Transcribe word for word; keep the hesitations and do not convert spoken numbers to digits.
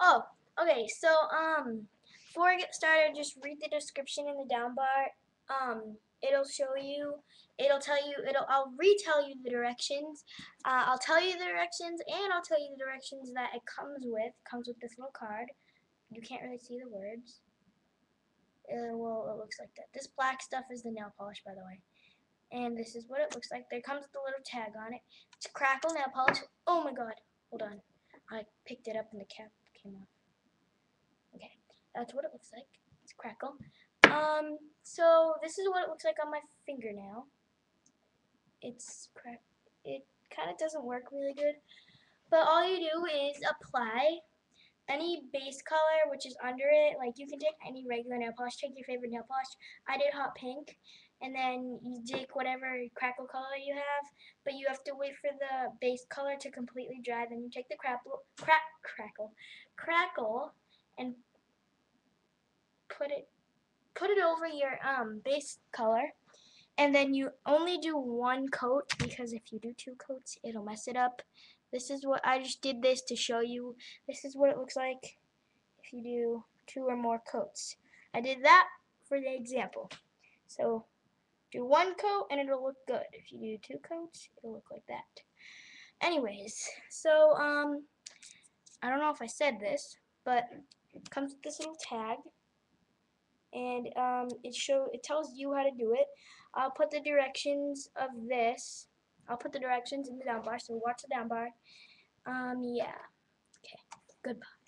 Oh, okay, so um, before I get started, just read the description in the down bar. Um, it'll show you, it'll tell you, it'll, I'll retell you the directions. Uh, I'll tell you the directions, and I'll tell you the directions that it comes with. It comes with this little card. You can't really see the words. Uh, well, it looks like that. This black stuff is the nail polish, by the way. And this is what it looks like. There comes the little tag on it. It's Crackle nail polish. Oh my god. Hold on. I picked it up and the cap came off. Okay. That's what it looks like. It's Crackle. Um, so this is what it looks like on my fingernail. It's crack. It kind of doesn't work really good. But all you do is apply any base color, which is under it. Like, you can take any regular nail polish. Take your favorite nail polish. I did hot pink. And then you take whatever Crackle color you have, but you have to wait for the base color to completely dry. Then you take the crackle, crack, crackle, crackle, and put it, put it over your um base color. And then you only do one coat, because if you do two coats, it'll mess it up. This is what I just did this to show you. This is what it looks like if you do two or more coats. I did that for the example. So do one coat and it'll look good. If you do two coats, it'll look like that. Anyways, so um, I don't know if I said this, but it comes with this little tag, and um, it show it tells you how to do it. I'll put the directions of this. I'll put the directions in the down bar. So watch the down bar. Um, yeah. Okay. Goodbye.